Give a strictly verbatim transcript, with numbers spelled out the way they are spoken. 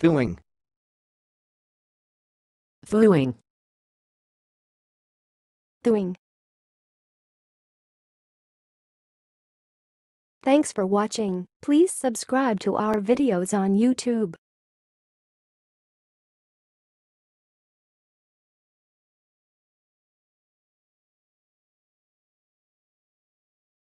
Thouing. Thouing. Thouing. Thanks for watching. Please subscribe to our videos on YouTube.